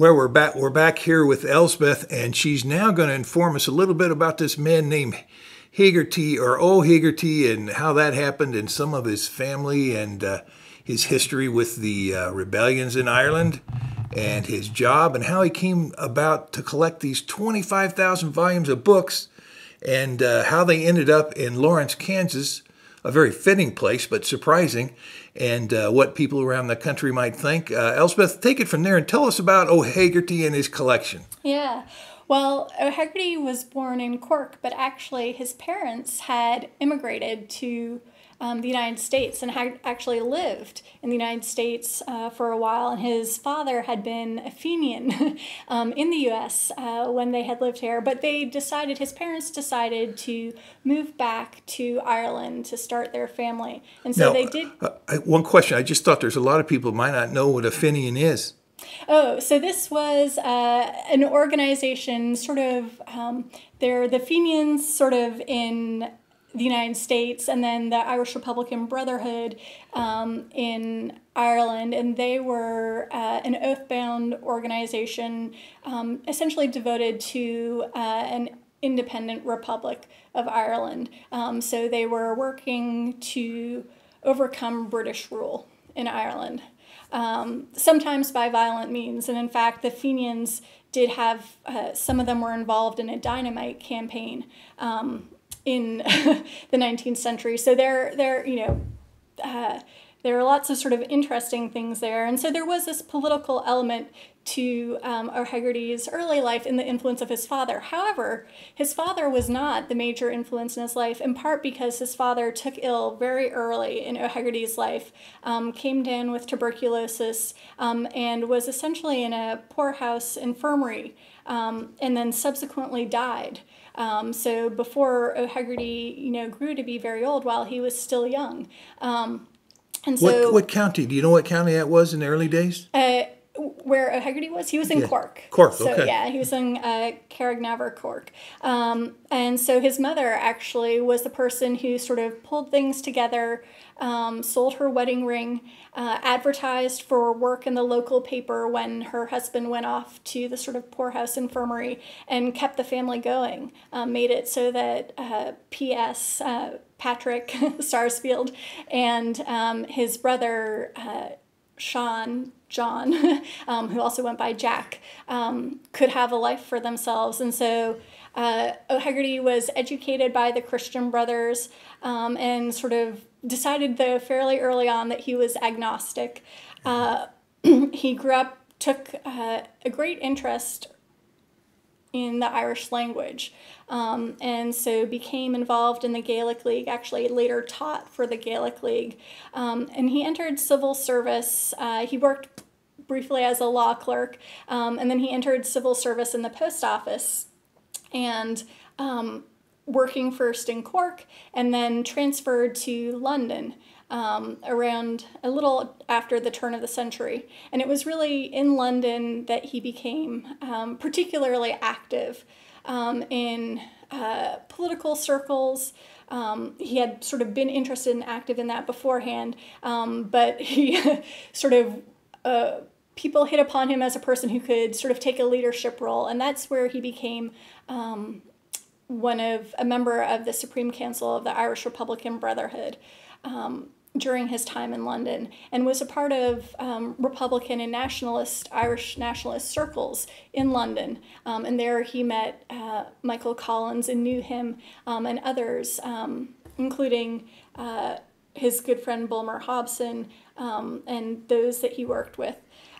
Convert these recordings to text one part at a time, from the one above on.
where we're back here with Elspeth, and she's now going to inform us a little bit about this man named Hegarty, or O'Hegarty, and how that happened, and some of his family, and his history with the rebellions in Ireland, and his job, and how he came about to collect these 25,000 volumes of books, and how they ended up in Lawrence, Kansas, a very fitting place, but surprising, and what people around the country might think. Elspeth, take it from there and tell us about O'Hegarty and his collection. Yeah. Well, O'Hegarty was born in Cork, but actually his parents had immigrated to the United States and had actually lived in the United States for a while. And his father had been a Fenian in the U.S. When they had lived here. But they decided, his parents decided to move back to Ireland to start their family. And so now, they did. One question. I just thought there's a lot of people who might not know what a Fenian is. Oh, so this was an organization, sort of, they're the Fenians sort of in the United States, and then the Irish Republican Brotherhood in Ireland, and they were an oath-bound organization essentially devoted to an independent Republic of Ireland. So they were working to overcome British rule in Ireland. Sometimes by violent means, and in fact the Fenians did have, some of them were involved in a dynamite campaign in the 19th century. So there you know, there are lots of sort of interesting things there. And so there was this political element to O'Hegarty's early life in the influence of his father. However, his father was not the major influence in his life, in part because his father took ill very early in O'Hegarty's life, came down with tuberculosis, and was essentially in a poorhouse infirmary, and then subsequently died. So before O'Hegarty, you know, grew to be very old, while he was still young. And so, what county? Do you know what county that was in the early days? Where O'Hegarty was? He was in Cork. Cork, so, okay. Yeah, he was in Carragnaver, Cork. And so his mother actually was the person who sort of pulled things together, sold her wedding ring, advertised for work in the local paper when her husband went off to the sort of poorhouse infirmary, and kept the family going, made it so that P.S., Patrick Starsfield, and his brother, John, who also went by Jack, could have a life for themselves. And so O'Hegarty was educated by the Christian Brothers, and sort of decided, though, fairly early on that he was agnostic. He grew up, took a great interest in the Irish language, and so became involved in the Gaelic League, actually later taught for the Gaelic League, and he entered civil service. He worked briefly as a law clerk, and then he entered civil service in the post office, and working first in Cork, and then transferred to London around a little after the turn of the century. And it was really in London that he became particularly active in political circles. He had sort of been interested and active in that beforehand, but he sort of, people hit upon him as a person who could sort of take a leadership role, and that's where he became a member of the Supreme Council of the Irish Republican Brotherhood during his time in London, and was a part of Republican and nationalist, Irish nationalist circles in London. And there he met Michael Collins and knew him, and others, including his good friend Bulmer Hobson, and those that he worked with.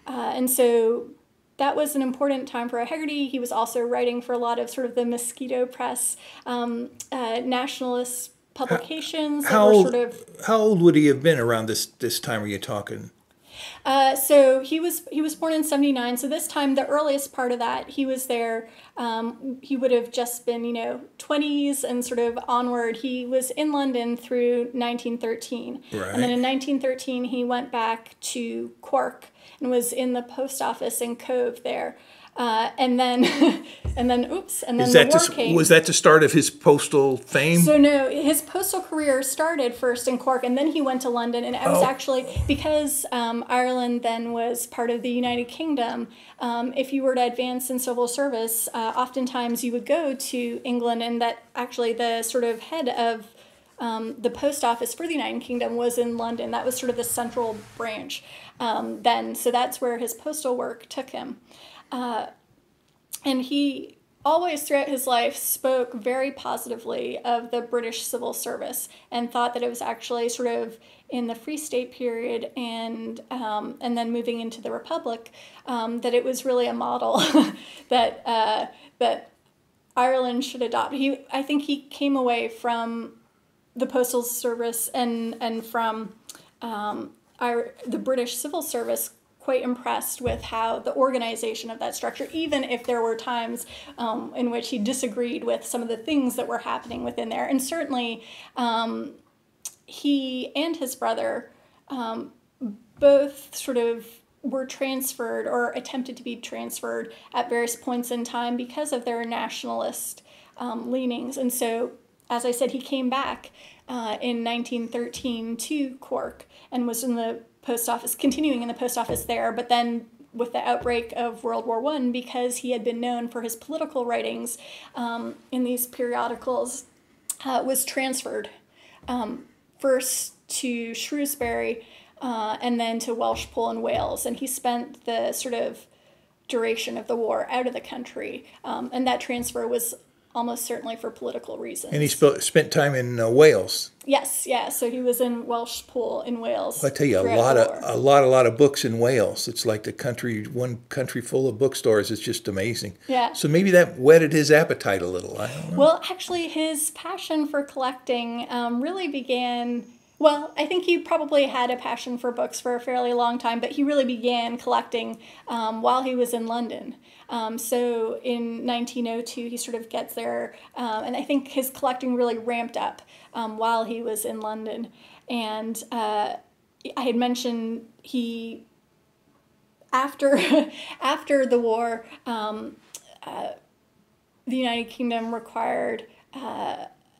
And so that was an important time for O'Hegarty. He was also writing for a lot of sort of the Mosquito Press, nationalist publications. How old would he have been around this time? Are you talking? So he was born in '79. So this time, the earliest part of that, he was there. He would have just been, you know, 20s and sort of onward. He was in London through 1913, right. And then in 1913 he went back to Cork and was in the post office in Cove there, And then is that the war came. Was that the start of his postal fame? So no, his postal career started first in Cork, and then he went to London. And it was actually because Ireland then was part of the United Kingdom. If you were to advance in civil service, oftentimes you would go to England, and that actually the sort of head of the post office for the United Kingdom was in London. That was sort of the central branch then. So that's where his postal work took him. And he always throughout his life spoke very positively of the British civil service and thought that it was actually sort of in the Free State period and then moving into the Republic, that it was really a model that that Ireland should adopt. I think he came away from the Postal Service and from the British civil service quite impressed with how the organization of that structure, even if there were times in which he disagreed with some of the things that were happening within there. And certainly he and his brother both sort of were transferred or attempted to be transferred at various points in time because of their nationalist leanings. And so, as I said, he came back in 1913 to Cork and was in the post office, continuing in the post office there, but then with the outbreak of World War I, because he had been known for his political writings in these periodicals, was transferred first to Shrewsbury and then to Welshpool in Wales. And he spent the sort of duration of the war out of the country. And that transfer was almost certainly for political reasons. And he spent time in Wales. Yes, yeah. So he was in Welshpool in Wales. I tell you, a lot of books in Wales. It's like the country, one country full of bookstores. It's just amazing. Yeah. So maybe that whetted his appetite a little. I don't know. Well, actually, his passion for collecting really began. Well, I think he probably had a passion for books for a fairly long time, but he really began collecting while he was in London. So in 1902, he sort of gets there, and I think his collecting really ramped up while he was in London. And I had mentioned he, after the war, the United Kingdom required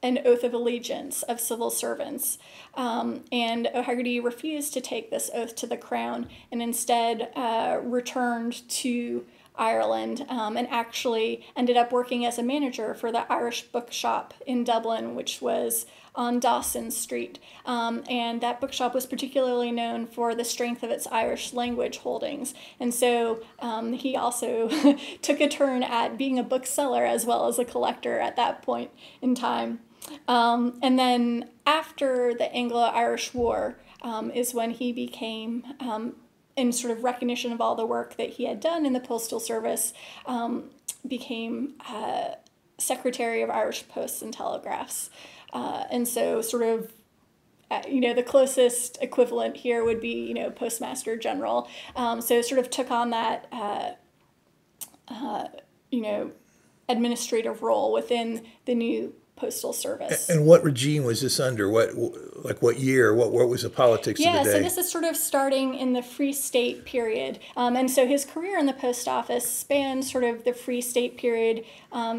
an oath of allegiance of civil servants. And O'Hegarty refused to take this oath to the crown and instead returned to Ireland and actually ended up working as a manager for the Irish bookshop in Dublin, which was on Dawson Street. And that bookshop was particularly known for the strength of its Irish language holdings. And so he also took a turn at being a bookseller as well as a collector at that point in time. And then after the Anglo-Irish War is when he became, in sort of recognition of all the work that he had done in the Postal Service, became Secretary of Irish Posts and Telegraphs. And so sort of, you know, the closest equivalent here would be, you know, Postmaster General. So sort of took on that, you know, administrative role within the new Postal Service. And what regime was this under? What year? What was the politics of the day? Yeah, so this is sort of starting in the Free State period. And so his career in the post office spanned sort of the Free State period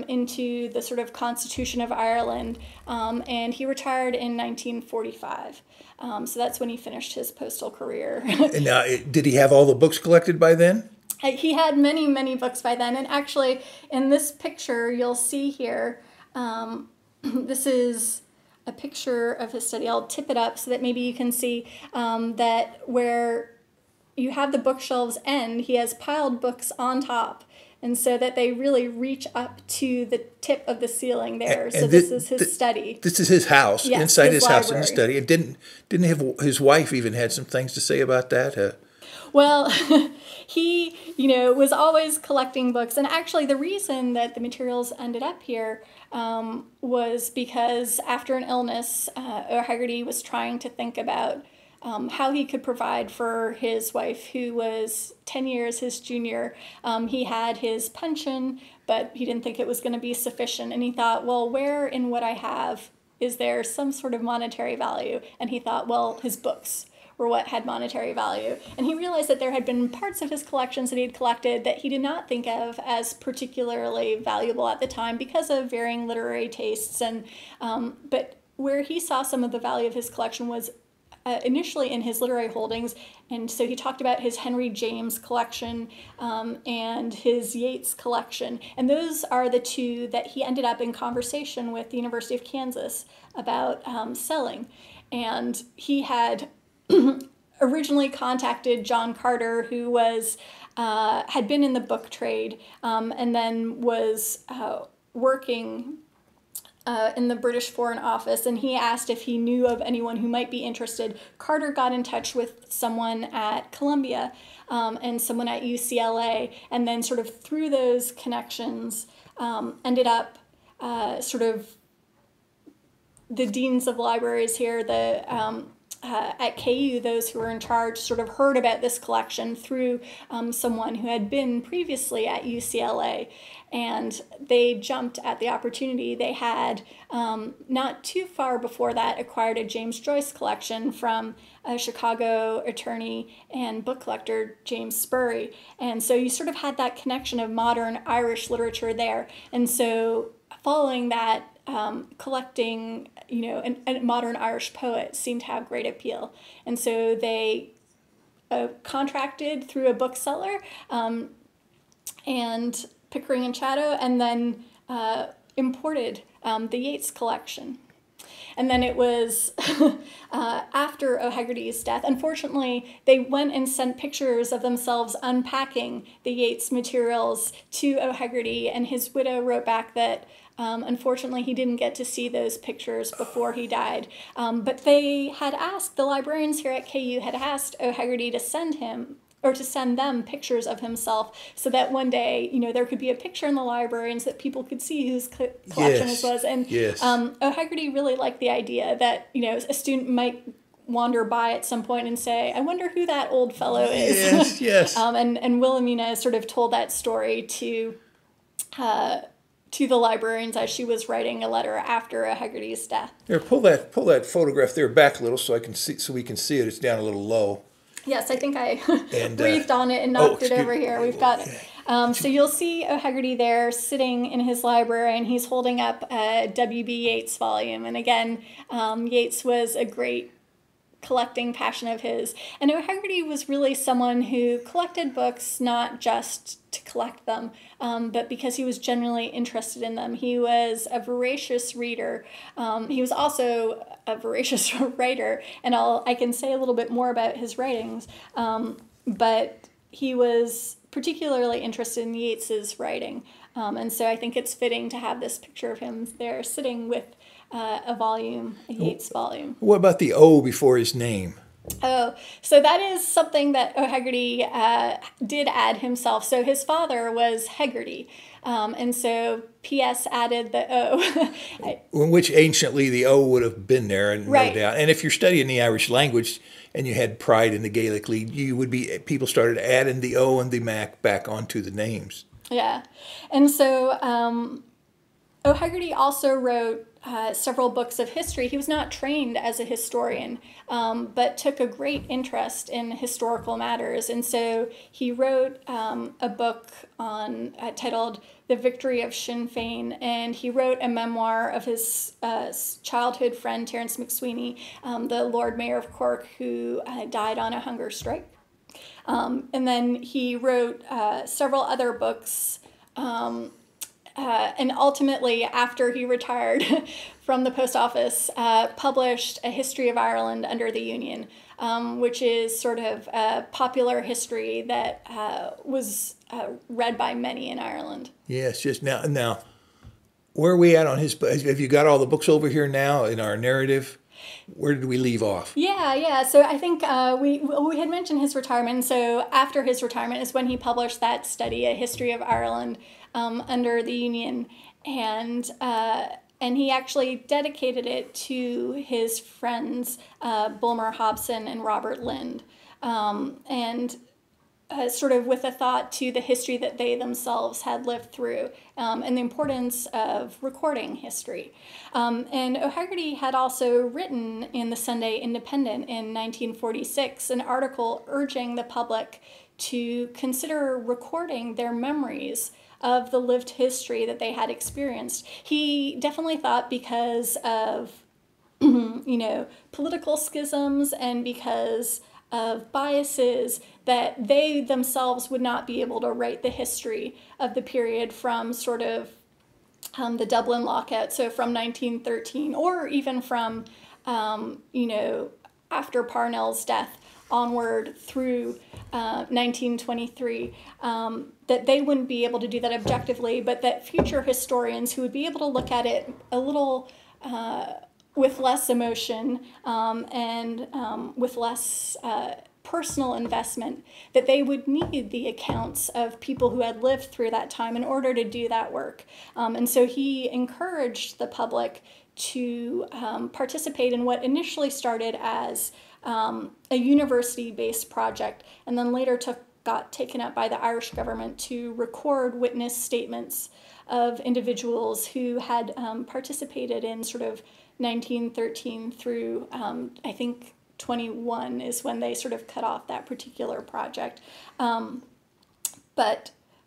into the sort of Constitution of Ireland. And he retired in 1945. So that's when he finished his postal career. And now, did he have all the books collected by then? He had many, many books by then. And actually, in this picture you'll see here, this is a picture of his study. I'll tip it up so that maybe you can see that where you have the bookshelves end, he has piled books on top, and so that they really reach up to the tip of the ceiling there. And so this is his study. This is his house, yes, inside his house in the study. It didn't have his wife even had some things to say about that. Well, he, you know, was always collecting books. And actually the reason that the materials ended up here was because after an illness, O'Hegarty was trying to think about how he could provide for his wife, who was 10 years his junior. He had his pension, but he didn't think it was going to be sufficient. And he thought, well, where in what I have is there some sort of monetary value? And he thought, well, his books were what had monetary value. And he realized that there had been parts of his collections that he had collected that he did not think of as particularly valuable at the time because of varying literary tastes. And but where he saw some of the value of his collection was initially in his literary holdings, and so he talked about his Henry James collection and his Yeats collection, and those are the two that he ended up in conversation with the University of Kansas about selling. And he had originally contacted John Carter, who was had been in the book trade and then was working in the British Foreign Office, and he asked if he knew of anyone who might be interested. Carter got in touch with someone at Columbia and someone at UCLA, and then sort of through those connections ended up sort of the deans of libraries here, the at KU, those who were in charge sort of heard about this collection through someone who had been previously at UCLA, and they jumped at the opportunity. They had not too far before that acquired a James Joyce collection from a Chicago attorney and book collector, James Spurry, and so you sort of had that connection of modern Irish literature there. And so following that, collecting, you know, a modern Irish poet seemed to have great appeal. And so they contracted through a bookseller and Pickering and Chatto, and then imported the Yeats collection. And then it was after O'Hegarty's death, unfortunately, they went and sent pictures of themselves unpacking the Yeats materials to O'Hegarty, and his widow wrote back that unfortunately, he didn't get to see those pictures before he died, but they had asked, the librarians here at KU had asked O'Hegarty to send him, or to send them, pictures of himself, so that one day, you know, there could be a picture in the library and so that people could see whose collection this was. And O'Hegarty really liked the idea that, you know, a student might wander by at some point and say, I wonder who that old fellow is. Yes, yes. And Wilhelmina sort of told that story to the librarians as she was writing a letter after O'Hegarty's death. Here, pull that photograph there back a little so I can see, so we can see it. It's down a little low. Yes, I think I breathed on it and knocked it over here. We've got it. So you'll see O'Hegarty there sitting in his library, and he's holding up a W.B. Yeats volume. And again, Yeats was a great collecting passion of his. And O'Hegarty was really someone who collected books not just to collect them, but because he was genuinely interested in them. He was a voracious reader. He was also a voracious writer, and I can say a little bit more about his writings, but he was particularly interested in Yeats's writing. And so I think it's fitting to have this picture of him there sitting with a volume, a Yeats volume. What about the O before his name? Oh, so that is something that O'Hegarty did add himself. So his father was Hegarty, and so P.S. added the O. Which anciently the O would have been there, and right. No doubt. And if you're studying the Irish language and you had pride in the Gaelic League, you would be people started adding the O and the Mac back onto the names. Yeah, and so O'Hegarty also wrote several books of history. He was not trained as a historian, but took a great interest in historical matters. And so he wrote a book on titled The Victory of Sinn Féin, and he wrote a memoir of his childhood friend, Terence McSweeney, the Lord Mayor of Cork, who died on a hunger strike. And then he wrote several other books, and ultimately, after he retired from the post office, published A History of Ireland Under the Union, which is sort of a popular history that was read by many in Ireland. Yes, just now, where are we at on his books? Have you got all the books over here now in our narrative? Where did we leave off? Yeah. So I think we had mentioned his retirement. So after his retirement is when he published that study, A History of Ireland Under the Union, and he actually dedicated it to his friends Bulmer Hobson and Robert Lind, and sort of with a thought to the history that they themselves had lived through and the importance of recording history. And O'Hegarty had also written in the Sunday Independent in 1946 an article urging the public to consider recording their memories of the lived history that they had experienced. He definitely thought, because of political schisms and because of biases, that they themselves would not be able to write the history of the period from sort of the Dublin lockout, so from 1913, or even from, after Parnell's death onward through 1923, that they wouldn't be able to do that objectively, but that future historians who would be able to look at it a little with less emotion and with less personal investment, that they would need the accounts of people who had lived through that time in order to do that work. And so he encouraged the public to participate in what initially started as a university-based project, and then later got taken up by the Irish government to record witness statements of individuals who had participated in sort of 1913 through, I think, 21 is when they sort of cut off that particular project. But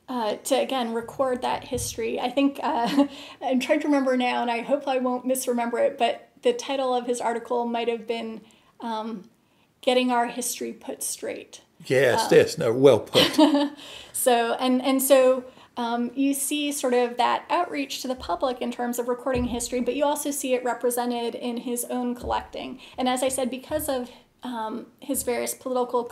to, again, record that history. I think, I'm trying to remember now, and I hope I won't misremember it, but the title of his article might have been Getting Our History Put Straight. Yes, yes, no, well put. So, and so... you see sort of that outreach to the public in terms of recording history, but you also see it represented in his own collecting. And as I said, because of his various political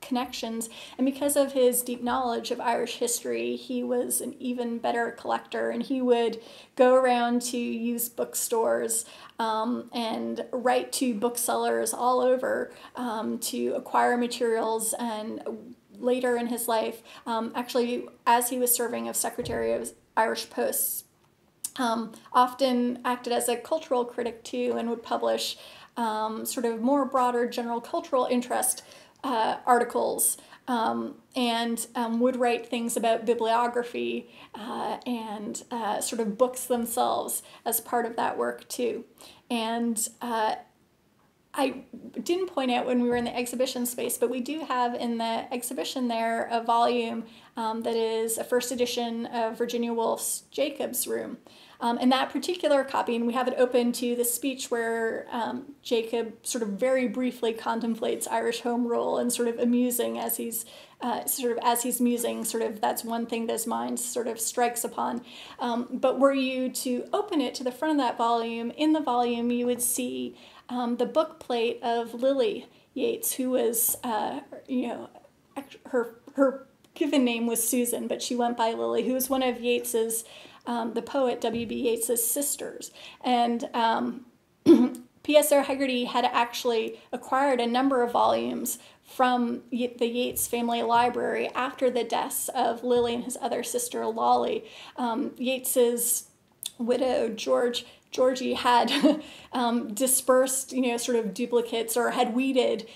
connections and because of his deep knowledge of Irish history, he was an even better collector, and he would go around to used bookstores and write to booksellers all over to acquire materials. And later in his life, actually, as he was serving as Secretary of Irish Posts, often acted as a cultural critic too, and would publish sort of more broader general cultural interest articles, and would write things about bibliography and sort of books themselves as part of that work too. And I didn't point out when we were in the exhibition space, but we do have in the exhibition there a volume that is a first edition of Virginia Woolf's Jacob's Room. And that particular copy, and we have it open to the speech where Jacob sort of very briefly contemplates Irish Home Rule and sort of amusing as he's musing, sort of that's one thing those minds sort of strikes upon. But were you to open it to the front of that volume, in the volume you would see the book plate of Lily Yeats, who was, her given name was Susan, but she went by Lily, who was one of Yeats's, the poet W.B. Yeats's sisters. And P.S. O'Hegarty had actually acquired a number of volumes from the Yeats family library after the deaths of Lily and his other sister, Lolly. Yeats's widow, Georgie had dispersed, sort of duplicates, or had weeded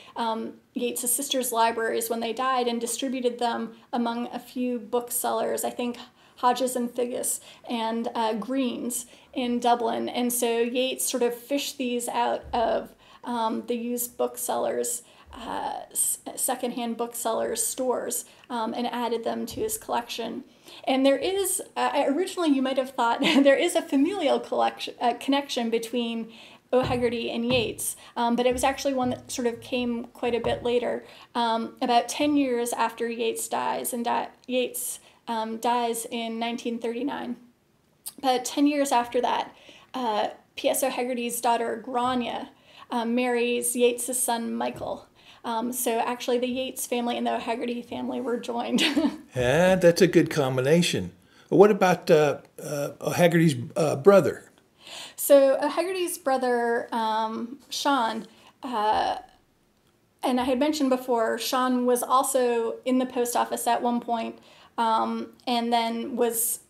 Yeats's sisters' libraries when they died and distributed them among a few booksellers, I think Hodges and Figgis and Greens in Dublin. And so Yeats sort of fished these out of the used booksellers, secondhand booksellers' stores, and added them to his collection. And there is, originally you might have thought, there is a familial connection between O'Hegarty and Yeats, but it was actually one that sort of came quite a bit later, about 10 years after Yeats dies, and Yeats dies in 1939. About 10 years after that, P.S. O'Hegarty's daughter Grania marries Yeats's son Michael. So actually the Yeats family and the O'Hegarty family were joined. Yeah, that's a good combination. What about O'Hegarty's brother? So O'Hegarty's brother, Sean, and I had mentioned before, Sean was also in the post office at one point, and then was...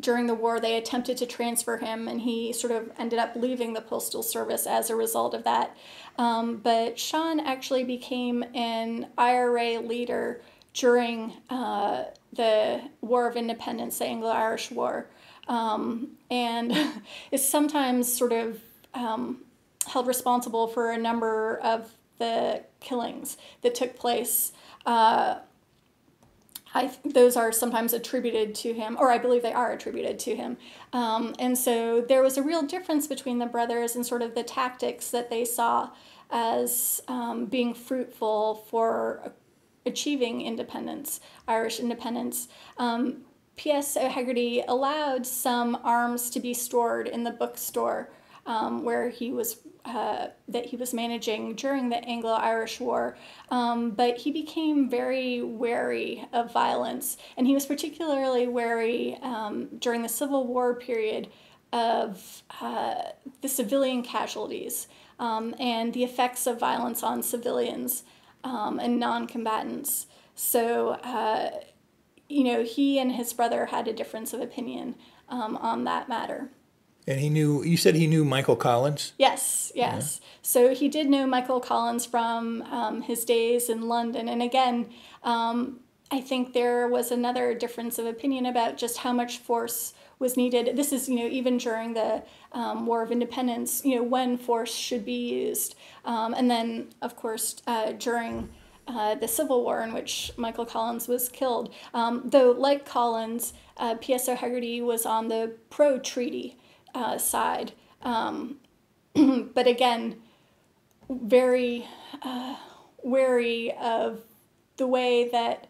During the war, they attempted to transfer him, and he sort of ended up leaving the Postal Service as a result of that. But Sean actually became an IRA leader during the War of Independence, the Anglo-Irish War, and is sometimes sort of held responsible for a number of the killings that took place. Those are sometimes attributed to him, or I believe they are attributed to him. And so there was a real difference between the brothers and sort of the tactics that they saw as being fruitful for achieving independence, Irish independence. P.S. O'Hegarty allowed some arms to be stored in the bookstore where he was that he was managing during the Anglo-Irish War, but he became very wary of violence, and he was particularly wary during the Civil War period of the civilian casualties and the effects of violence on civilians and non-combatants. So, you know, he and his brother had a difference of opinion on that matter. And he knew, you said he knew Michael Collins? Yes, yes. Yeah. So he did know Michael Collins from his days in London. And again, I think there was another difference of opinion about just how much force was needed. This is, you know, even during the War of Independence, you know, when force should be used. And then, of course, during the Civil War in which Michael Collins was killed. Though, like Collins, P.S. O'Hegarty was on the pro-treaty side, but again, very wary of the way that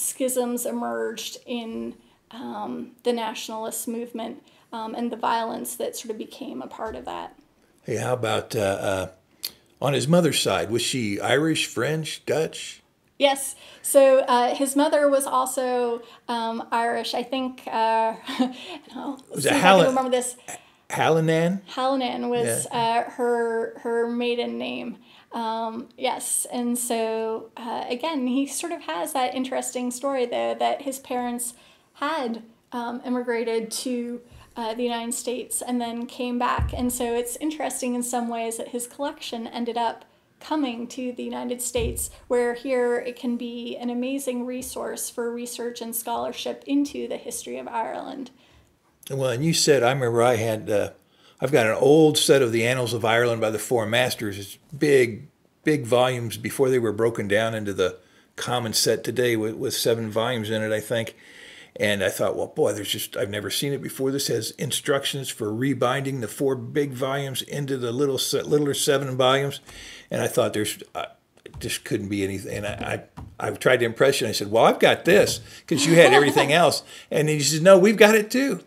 schisms emerged in the nationalist movement and the violence that sort of became a part of that. Hey, how about on his mother's side? Was she Irish, French, Dutch? Yes, so his mother was also Irish. I think, I remember this. Hallinan? Hallinan was her maiden name. Yes, and so again, he sort of has that interesting story though that his parents had immigrated to the United States and then came back. And so it's interesting in some ways that his collection ended up coming to the United States, where here it can be an amazing resource for research and scholarship into the history of Ireland. Well, and you said, I remember I had, I've got an old set of the Annals of Ireland by the Four Masters. It's big, big volumes before they were broken down into the common set today with 7 volumes in it, I think. And I thought, well, boy, there's just, I've never seen it before. This has instructions for rebinding the 4 big volumes into the littler 7 volumes. And I thought there's, just couldn't be anything. And I tried to impress you. And I said, well, I've got this because you had everything else. And he said, no, we've got it too.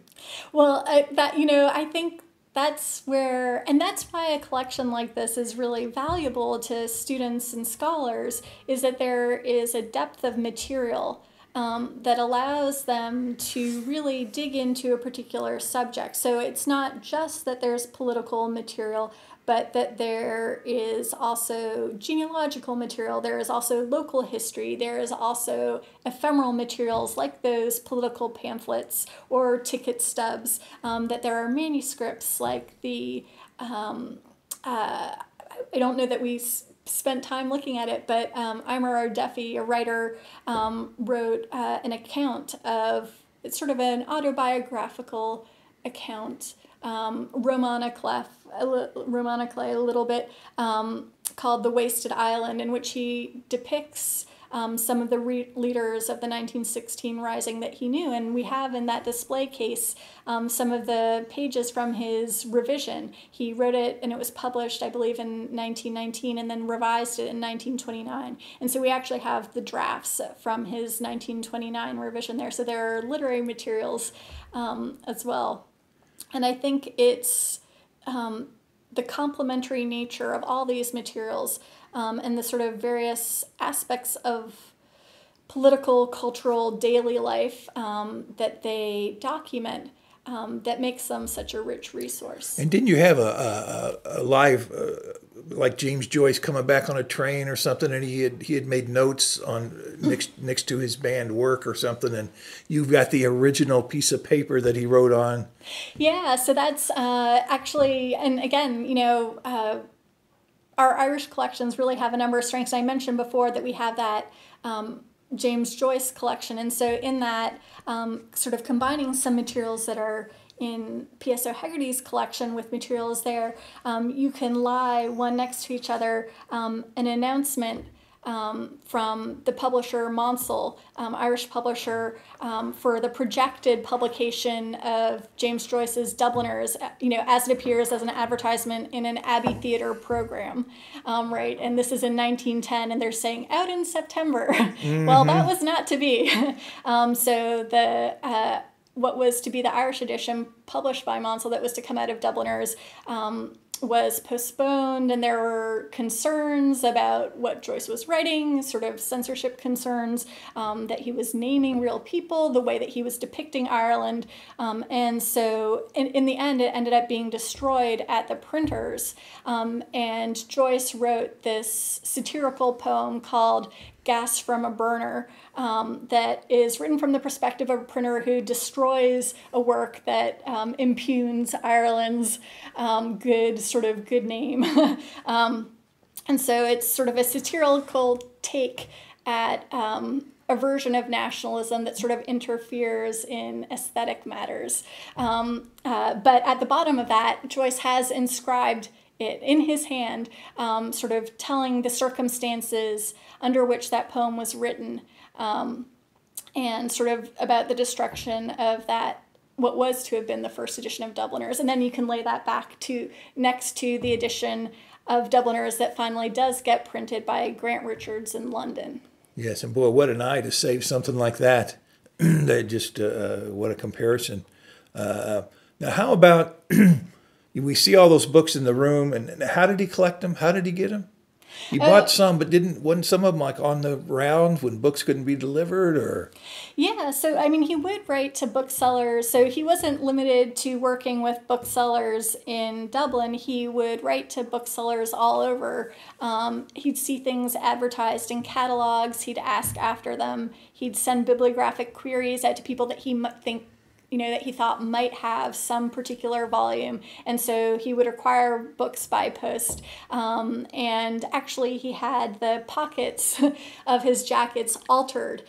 Well, that, you know, I think that's where, and that's why a collection like this is really valuable to students and scholars, is that there is a depth of material that allows them to really dig into a particular subject. So it's not just that there's political material, but that there is also genealogical material, there is also local history, there is also ephemeral materials like those political pamphlets or ticket stubs, that there are manuscripts like the, I don't know that we spent time looking at it, but Eimear O'Duffy, a writer, wrote an account of, it's sort of an autobiographical account, Romanically a little bit, called The Wasted Island, in which he depicts some of the leaders of the 1916 Rising that he knew. And we have in that display case some of the pages from his revision. He wrote it and it was published, I believe, in 1919 and then revised it in 1929. And so we actually have the drafts from his 1929 revision there. So there are literary materials as well. And I think it's the complementary nature of all these materials and the sort of various aspects of political, cultural, daily life that they document that makes them such a rich resource. And didn't you have a live, like James Joyce coming back on a train or something, and he had made notes on next to his band work or something, and you've got the original piece of paper that he wrote on? Yeah, so that's actually, and again, you know, our Irish collections really have a number of strengths. I mentioned before that we have that James Joyce collection. And so in that, sort of combining some materials that are in P.S. O'Hegarty's collection with materials there, you can lie one next to each other, an announcement from the publisher Monsell, Irish publisher, for the projected publication of James Joyce's Dubliners, you know, as it appears as an advertisement in an Abbey Theatre program, right? And this is in 1910, and they're saying out in September. Mm-hmm. Well, that was not to be. So the what was to be the Irish edition published by Monsell that was to come out of Dubliners was postponed, and there were concerns about what Joyce was writing, sort of censorship concerns, that he was naming real people, the way that he was depicting Ireland. And so in the end, it ended up being destroyed at the printers. And Joyce wrote this satirical poem called Gas from a Burner, that is written from the perspective of a printer who destroys a work that impugns Ireland's good name. And so it's sort of a satirical take at a version of nationalism that sort of interferes in aesthetic matters. But at the bottom of that, Joyce has inscribed it in his hand, sort of telling the circumstances under which that poem was written, and sort of about the destruction of that, what was to have been the first edition of Dubliners. And then you can lay that back to next to the edition of Dubliners that finally does get printed by Grant Richards in London. Yes, and boy, what an eye to save something like that. They just, what a comparison. Now, how about... We see all those books in the room, and how did he collect them? How did he get them? He bought some, but wasn't some of them like on the rounds when books couldn't be delivered, or? Yeah, so I mean, he would write to booksellers. So he wasn't limited to working with booksellers in Dublin. He would write to booksellers all over. He'd see things advertised in catalogs. He'd ask after them. He'd send bibliographic queries out to people that he might think, you know, that he thought might have some particular volume. And so he would acquire books by post. And actually he had the pockets of his jackets altered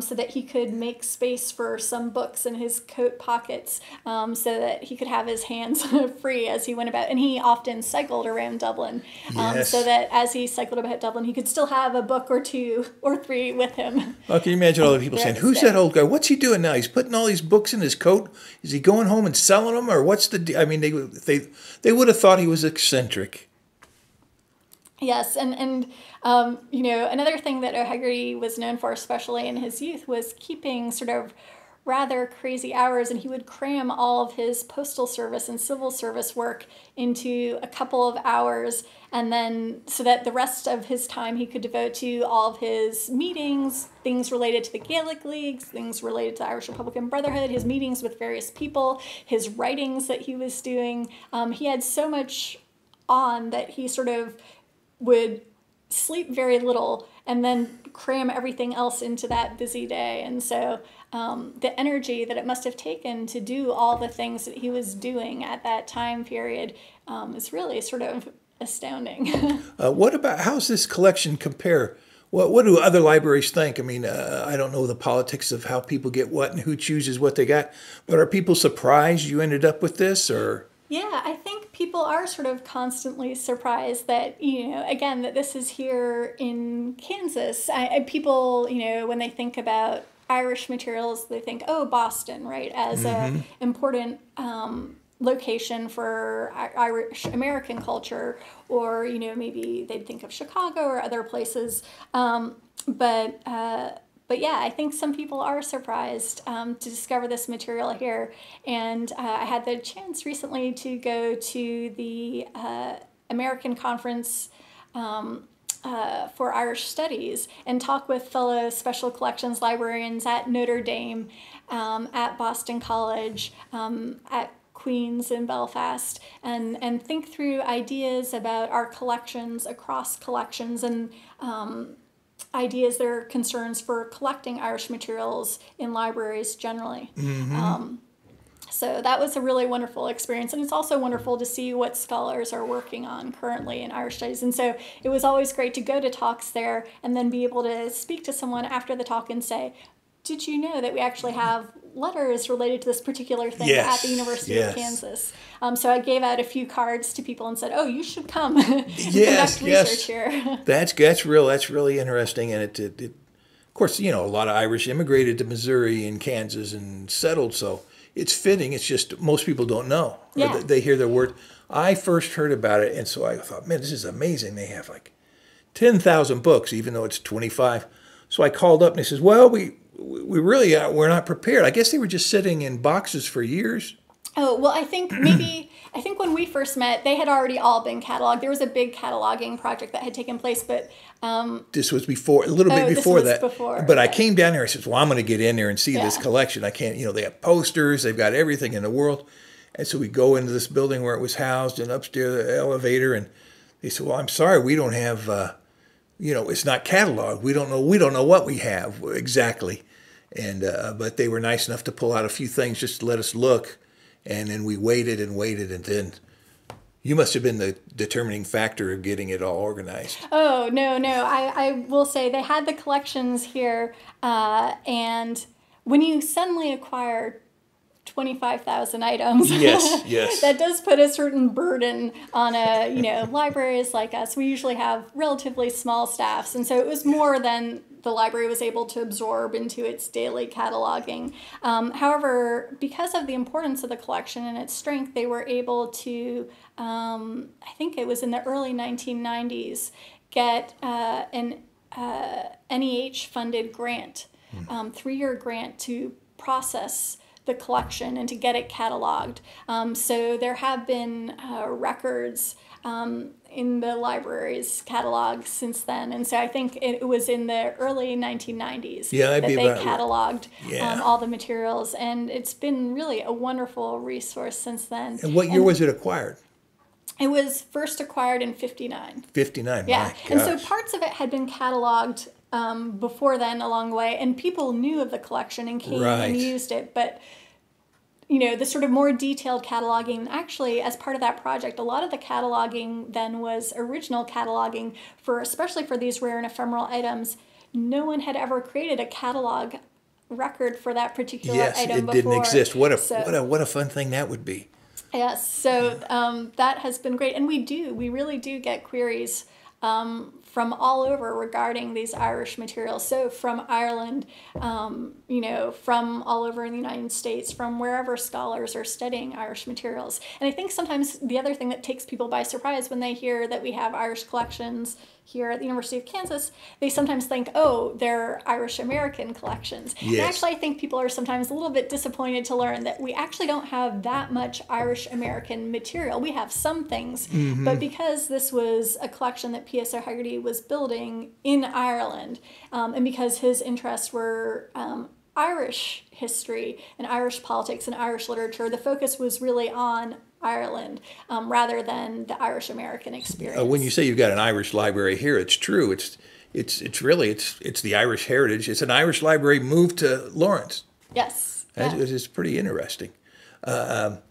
so that he could make space for some books in his coat pockets, so that he could have his hands free as he went about. And he often cycled around Dublin, yes, so that as he cycled about Dublin, he could still have a book or two or three with him. Well, can you imagine all the people saying, who's that old guy? What's he doing now? He's putting all these books in his coat. Is he going home and selling them? Or what's the... I mean, they would have thought he was eccentric. Yes, and you know, another thing that O'Hegarty was known for, especially in his youth, was keeping sort of rather crazy hours, and he would cram all of his postal service and civil service work into a couple of hours, and then so that the rest of his time he could devote to all of his meetings, things related to the Gaelic League, things related to the Irish Republican Brotherhood, his meetings with various people, his writings that he was doing. He had so much on that he sort of would sleep very little and then cram everything else into that busy day. And so the energy that it must have taken to do all the things that he was doing at that time period is really sort of astounding. What about, how's this collection compare? What do other libraries think? I mean, I don't know the politics of how people get what and who chooses what they got, but are people surprised you ended up with this, or? Yeah, I think people are sort of constantly surprised that, you know, again, that this is here in Kansas. People, you know, when they think about Irish materials, they think, oh, Boston, right, as an important location for Irish-American culture, or, you know, maybe they'd think of Chicago or other places. But yeah, I think some people are surprised to discover this material here. And I had the chance recently to go to the American Conference for Irish Studies and talk with fellow special collections librarians at Notre Dame, at Boston College, at Queens and Belfast, and think through ideas about our collections across collections, and ideas that are concerns for collecting Irish materials in libraries generally. Mm-hmm. So that was a really wonderful experience, and it's also wonderful to see what scholars are working on currently in Irish studies. And so it was always great to go to talks there and then be able to speak to someone after the talk and say, did you know that we actually have letters related to this particular thing at the University of Kansas? So I gave out a few cards to people and said, oh, you should come and conduct research here. That's really interesting. And it of course, you know, a lot of Irish immigrated to Missouri and Kansas and settled, so it's fitting. It's just most people don't know. Yeah. They hear the word. I first heard about it, and so I thought, man, this is amazing. They have like 10,000 books, even though it's 25. So I called up, and he says, well, we really we're not prepared. I guess they were just sitting in boxes for years. Oh, well, I think maybe, I think when we first met, they had already all been cataloged. There was a big cataloging project that had taken place, but... this was before, a little bit before that. Before, but I came down here and I said, well, I'm going to get in there and see this collection. I can't, you know, they have posters, they've got everything in the world. And so we go into this building where it was housed and upstairs the elevator, and they said, well, I'm sorry, we don't have, you know, it's not cataloged. We don't know what we have exactly. And, but they were nice enough to pull out a few things just to let us look. And then we waited and waited, and then you must have been the determining factor of getting it all organized. Oh, no, no. I will say they had the collections here, and when you suddenly acquire 25,000 items. Yes, yes. That does put a certain burden on a, you know, libraries like us. We usually have relatively small staffs, and so it was more than the library was able to absorb into its daily cataloging. However, because of the importance of the collection and its strength, they were able to, I think it was in the early 1990s, get an NEH-funded grant, three-year grant to process the collection and to get it cataloged. So there have been records in the library's catalog since then. And so I think it was in the early 1990s that they cataloged all the materials. And it's been really a wonderful resource since then. And what year was it acquired? It was first acquired in '59. '59, yeah. And so parts of it had been cataloged before then a long way, and people knew of the collection and came and used it, but you know, the sort of more detailed cataloging, actually as part of that project, a lot of the cataloging then was original cataloging for, especially for these rare and ephemeral items. No one had ever created a catalog record for that particular item before. Yes, it didn't exist. What a fun thing that would be. Yes, so that has been great, and we really do get queries from all over regarding these Irish materials. So from Ireland, you know, from all over in the United States, from wherever scholars are studying Irish materials. And I think sometimes the other thing that takes people by surprise when they hear that we have Irish collections here at the University of Kansas, they sometimes think, oh, they're Irish American collections. Yes. And actually, I think people are sometimes a little bit disappointed to learn that we actually don't have that much Irish American material. We have some things, but because this was a collection that P.S. O'Hegarty was building in Ireland, and because his interests were Irish history and Irish politics and Irish literature, the focus was really on Ireland rather than the Irish American experience. When you say you've got an Irish library here, it's true. It's really the Irish heritage. It's an Irish library moved to Lawrence. Yes, it's pretty interesting. And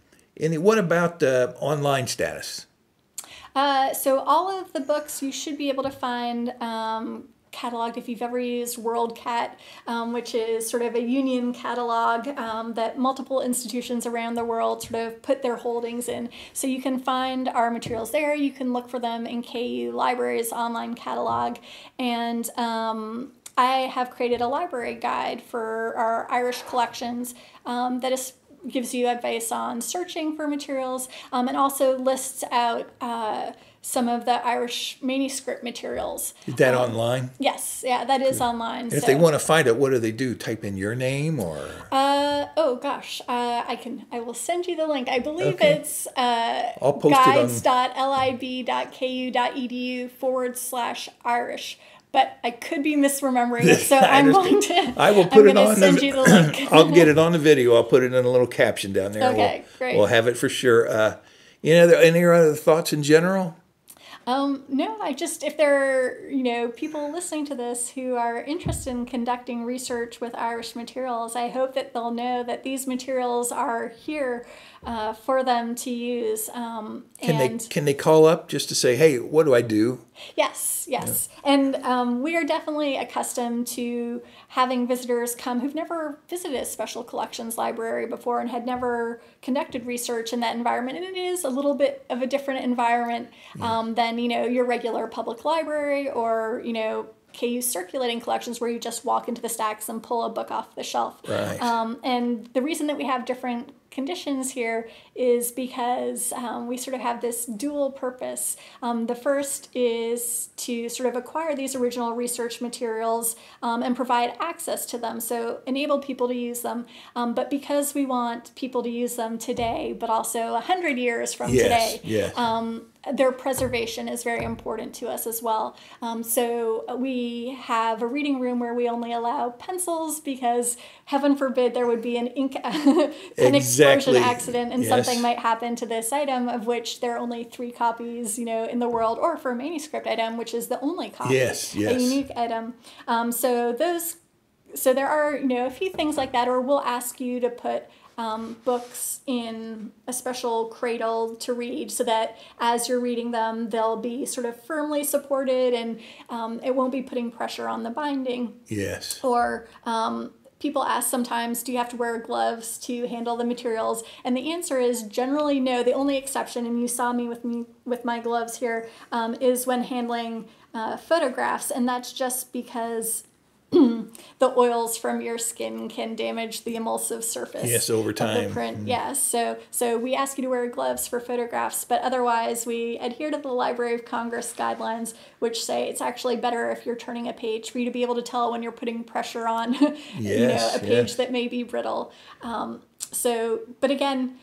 what about online status? So all of the books you should be able to find cataloged if you've ever used WorldCat, which is sort of a union catalog that multiple institutions around the world sort of put their holdings in. So you can find our materials there. You can look for them in KU Libraries online catalog. And I have created a library guide for our Irish collections that is gives you advice on searching for materials and also lists out some of the Irish manuscript materials. Is that online? Yes, that is online. And if they want to find it, what do they do? Type in your name or? I will send you the link. I believe it's guides.lib.ku.edu/Irish. But I could be misremembering it, so I'm going to. I will put it on. Send you the link. I'll get it on the video. I'll put it in a little caption down there. Okay, great. We'll have it for sure. Any other thoughts in general? No, I just, if there are, you know, people listening to this who are interested in conducting research with Irish materials, I hope that they'll know that these materials are here for them to use. Can they call up just to say, hey, what do I do? Yes, yes. Yeah. And we are definitely accustomed to having visitors come who've never visited a special collections library before and had never conducted research in that environment. And it is a little bit of a different environment than, you know, your regular public library or, you know, KU circulating collections where you just walk into the stacks and pull a book off the shelf. Right. And the reason that we have different conditions here is because we sort of have this dual purpose. The first is to sort of acquire these original research materials and provide access to them, so enable people to use them. But because we want people to use them today, but also 100 years from today, their preservation is very important to us as well. So we have a reading room where we only allow pencils because heaven forbid there would be an ink explosion accident and something might happen to this item, of which there are only 3 copies, you know, in the world, or for a manuscript item, which is the only copy, a unique item. So there are, you know, a few things like that, or we'll ask you to put books in a special cradle to read so that as you're reading them, they'll be sort of firmly supported and it won't be putting pressure on the binding. Yes. Or people ask sometimes, do you have to wear gloves to handle the materials? And the answer is generally no. The only exception, and you saw me with my gloves here, is when handling photographs, and that's just because the oils from your skin can damage the emulsive surface. Yes, over time. Of the print. Yes, so we ask you to wear gloves for photographs, but otherwise we adhere to the Library of Congress guidelines, which say it's actually better if you're turning a page for you to be able to tell when you're putting pressure on, you know, a page that may be brittle. But again,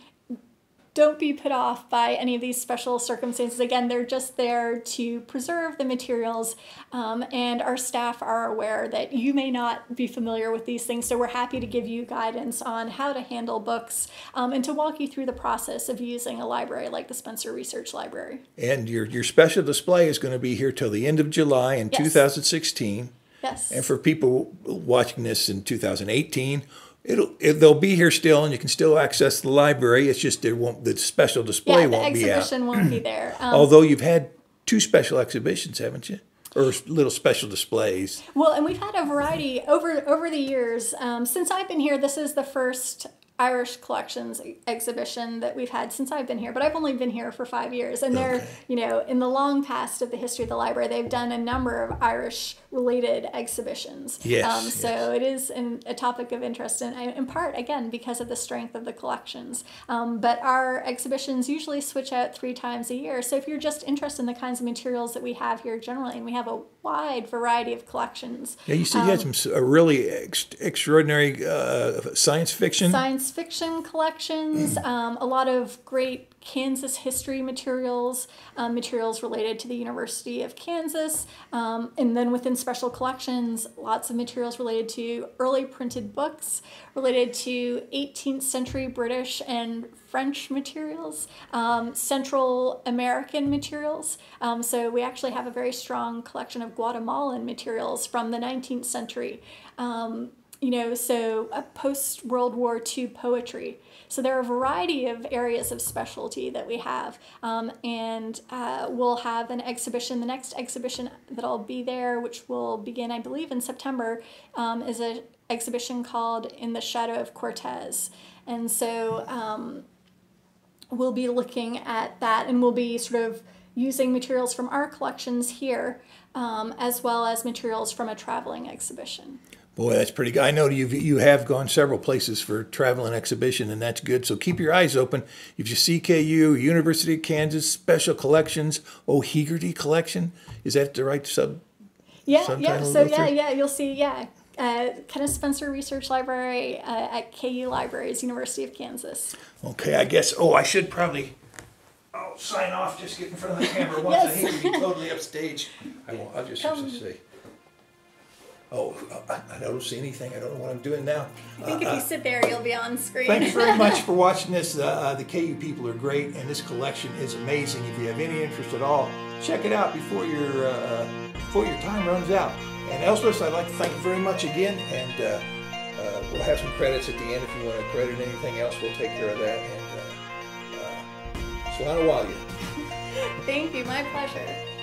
don't be put off by any of these special circumstances. Again, they're just there to preserve the materials, and our staff are aware that you may not be familiar with these things, so we're happy to give you guidance on how to handle books and to walk you through the process of using a library like the Spencer Research Library. And your special display is going to be here till the end of July in 2016. Yes. And for people watching this in 2018, they'll be here still, and you can still access the library. It's just the special display won't be out. The exhibition won't be there. Although you've had 2 special exhibitions, haven't you? Or little special displays. Well, and we've had a variety over the years. Since I've been here, this is the first Irish collections exhibition that we've had since I've been here, but I've only been here for 5 years. And they're, you know, in the long past of the history of the library, they've done a number of Irish-related exhibitions. Yes. So it is a topic of interest, and in part, again, because of the strength of the collections. But our exhibitions usually switch out 3 times a year. So if you're just interested in the kinds of materials that we have here generally, and we have a wide variety of collections. Yeah, you said you had some really extraordinary science fiction collections, a lot of great Kansas history materials, materials related to the University of Kansas, and then within special collections, lots of materials related to early printed books, related to 18th century British and French materials, Central American materials. So we actually have a very strong collection of Guatemalan materials from the 19th century. You know, so post-World War II poetry. So there are a variety of areas of specialty that we have. And we'll have an exhibition. The next exhibition that'll be there, which will begin, I believe, in September, is an exhibition called In the Shadow of Cortez. And so we'll be looking at that, and we'll be sort of using materials from our collections here, as well as materials from a traveling exhibition. Boy, that's pretty good. I know you have gone several places for travel and exhibition, and that's good. So keep your eyes open. If you see KU, University of Kansas, Special Collections, O'Hegarty Collection, is that the right sub? Yeah. So you'll see. Yeah, Kenneth Spencer Research Library at KU Libraries, University of Kansas. Okay, I guess. Oh, I should probably. I'll sign off. Just get in front of the camera once. I hate to be totally upstage. I won't. I'll just say. oh, I don't see anything. I don't know what I'm doing now. I think if you sit there, you'll be on screen. Thanks very much for watching this. The KU people are great, and this collection is amazing. If you have any interest at all, check it out before your time runs out. And Elspeth, I'd like to thank you very much again, and we'll have some credits at the end. If you want to credit anything else, we'll take care of that. And Slán Abhaile. Thank you. My pleasure.